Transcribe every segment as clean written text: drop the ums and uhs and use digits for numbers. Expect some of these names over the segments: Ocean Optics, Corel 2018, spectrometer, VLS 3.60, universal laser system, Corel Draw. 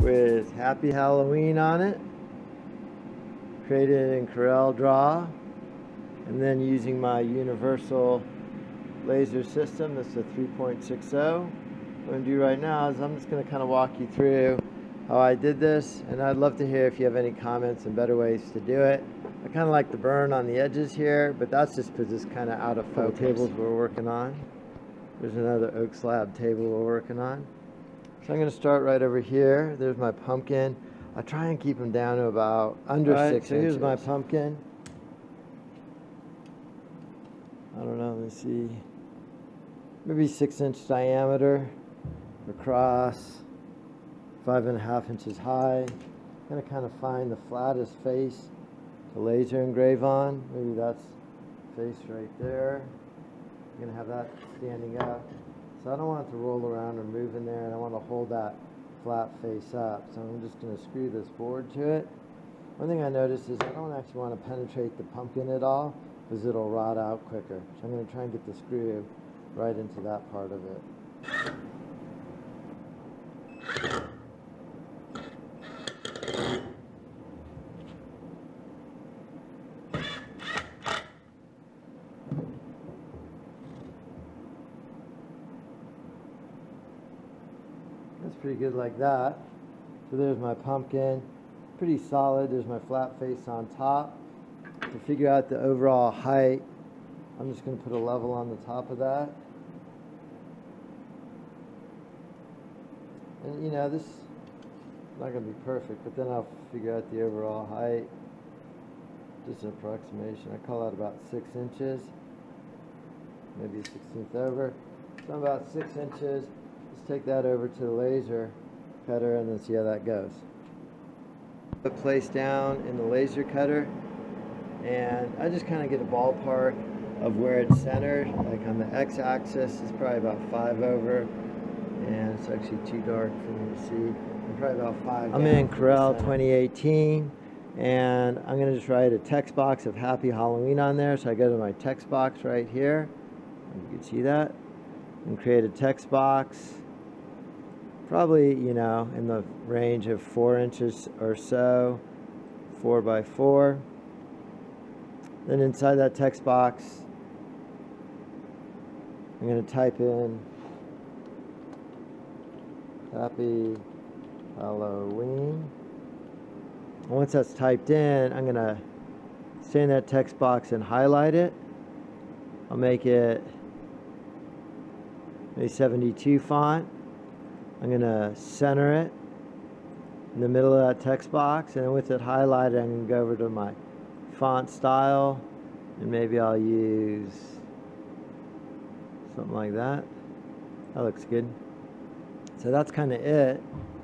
with Happy Halloween on it, created in Corel Draw, and then using my universal laser system. That's a 3.60. What I'm going to do right now is I'm just going to kind of walk you through how I did this, and I'd love to hear if you have any comments and better ways to do it. I kind of like the burn on the edges here, but that's just because it's kind of out of focus. The tables we're working on. There's another oak slab table we're working on. So I'm going to start right over here. There's my pumpkin. I try and keep them down to about under 6 inches. Here's my pumpkin. I don't know, let me see. Maybe 6 inch diameter across, 5.5 inches high. I'm going to kind of find the flattest face to laser engrave on. Maybe that's face right there. I'm going to have that standing up. So I don't want it to roll around or move in there, and I want to hold that flat face up. So I'm just going to screw this board to it. One thing I noticed is I don't actually want to penetrate the pumpkin at all because it'll rot out quicker. So I'm going to try and get the screw right into that part of it. Pretty good like that. So there's my pumpkin, pretty solid. There's my flat face on top. To figure out the overall height, I'm just going to put a level on the top of that. And you know, this is not going to be perfect, but then I'll figure out the overall height. Just an approximation. I call that about 6 inches, maybe a 16th over. So I'm about 6 inches. Let's take that over to the laser cutter and then see how that goes. Put place down in the laser cutter, and I just kind of get a ballpark of where it's centered. Like on the x-axis, it's probably about 5 over, and it's actually too dark for me to see. I'm probably about 5. I'm in Corel 2018, and I'm going to just write a text box of Happy Halloween on there. So I go to my text box right here, and you can see that, and create a text box, probably, you know, in the range of 4 inches or so, 4 by 4. Then inside that text box, I'm going to type in Happy Halloween. And once that's typed in, I'm going to stay in that text box and highlight it. I'll make it a 72 font. I'm gonna center it in the middle of that text box, and with it highlighted, I'm gonna go over to my font style, and maybe I'll use something like that. That looks good. So that's kind of it.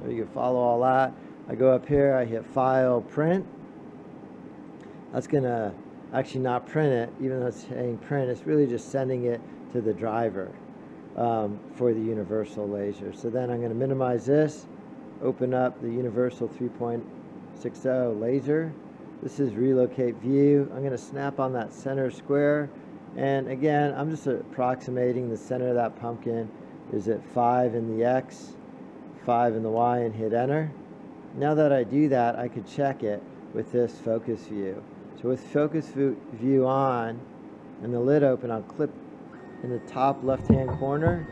You can follow all that. I go up here, I hit File, Print. That's gonna actually not print it, even though it's saying print. It's really just sending it to the driver. For the universal laser. So then I'm going to minimize this, open up the universal 3.60 laser. This is relocate view. I'm going to snap on that center square, and again, I'm just approximating the center of that pumpkin is at 5 in the X, 5 in the Y, and hit enter. Now that I do that, I could check it with this focus view. So with focus view on and the lid open, I'll clip in the top left hand corner,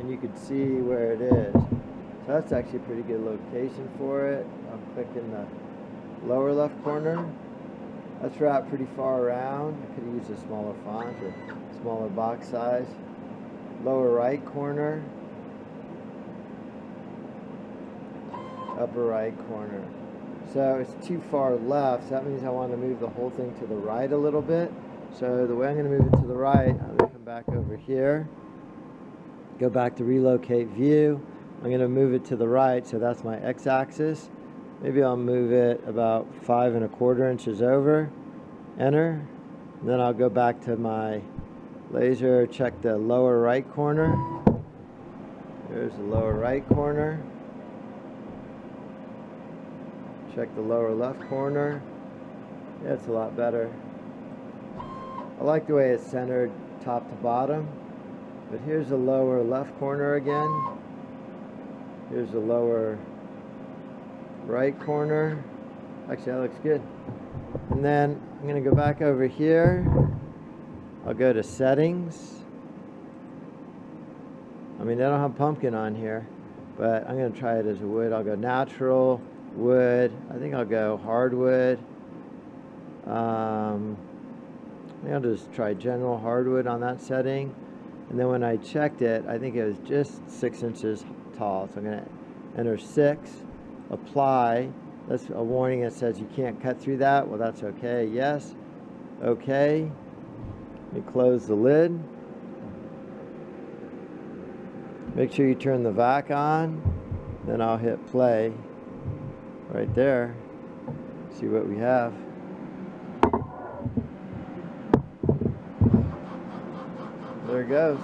and you can see where it is. So that's actually a pretty good location for it. I'll click in the lower left corner. That's wrapped pretty far around. I could have used a smaller font or smaller box size. Lower right corner, upper right corner. So it's too far left, so that means I want to move the whole thing to the right a little bit. So the way I'm going to move it to the right, I'm going to come back over here, go back to relocate view. I'm going to move it to the right, so that's my x-axis. Maybe I'll move it about 5.25 inches over, enter. And then I'll go back to my laser, check the lower right corner. There's the lower right corner. Check the lower left corner. Yeah, it's a lot better. I like the way it's centered top to bottom, but here's the lower left corner again. Here's the lower right corner. Actually, that looks good. And then I'm going to go back over here. I'll go to settings. I mean, I don't have pumpkin on here, but I'm going to try it as a wood. I'll go natural, wood. I think I'll go hardwood. I'll just try general hardwood on that setting. And then when I checked it, I think it was just 6 inches tall. So I'm going to enter 6, apply. That's a warning that says you can't cut through that. Well, that's okay. Yes. Okay. You close the lid. Make sure you turn the vac on. Then I'll hit play right there. See what we have. There it goes.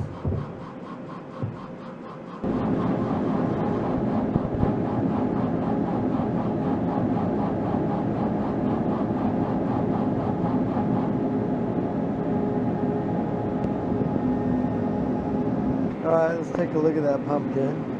Alright, let's take a look at that pumpkin.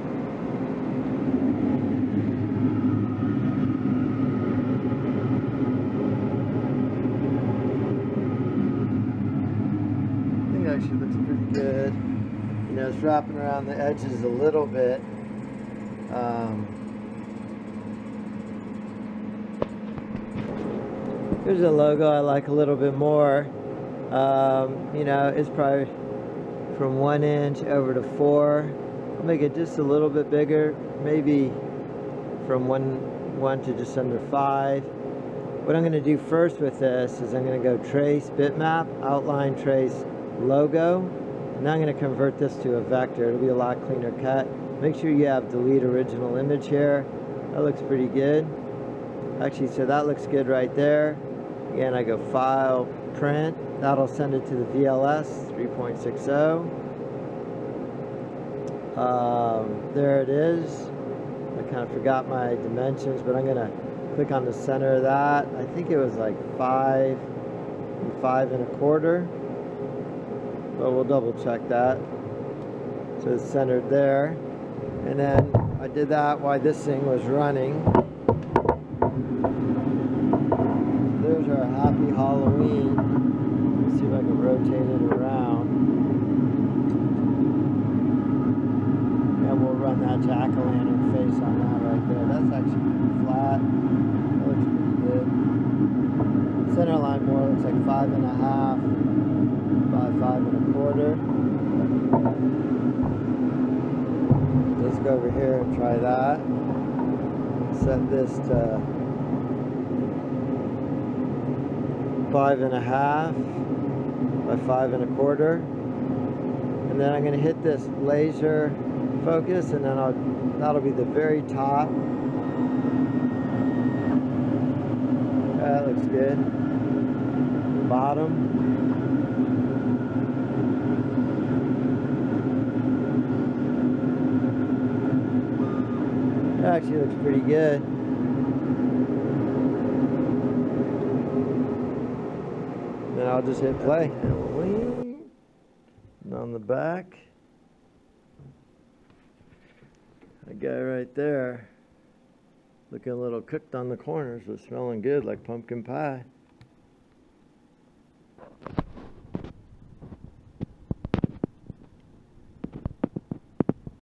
Actually looks pretty good. You know, it's wrapping around the edges a little bit. Here's a logo I like a little bit more. You know, it's probably from 1 inch over to 4. I'll make it just a little bit bigger, maybe from one to just under 5. What I'm going to do first with this is I'm going to go trace bitmap, outline trace logo. Now I'm going to convert this to a vector. It'll be a lot cleaner cut. Make sure you have delete original image here. That looks pretty good. Actually, so that looks good right there. Again, I go file, print. That'll send it to the VLS 3.60. There it is. I kind of forgot my dimensions, but I'm going to click on the center of that. I think it was like 5 and 5 1/4. But we'll double check that. So it's centered there. And then I did that while this thing was running. There's our happy Halloween. Let's see if I can rotate it around. And we'll run that jack-o'-lantern face on that right there. That's actually pretty flat. That looks pretty good. Center line more looks like 5 1/2. 5 and 1/4. Let's go over here and try that. Set this to 5 1/2 by 5 1/4. And then I'm going to hit this laser focus, and then that'll be the very top. That looks good. Bottom. Actually looks pretty good. Then I'll just hit play. And on the back, that guy right there, looking a little cooked on the corners, but smelling good like pumpkin pie.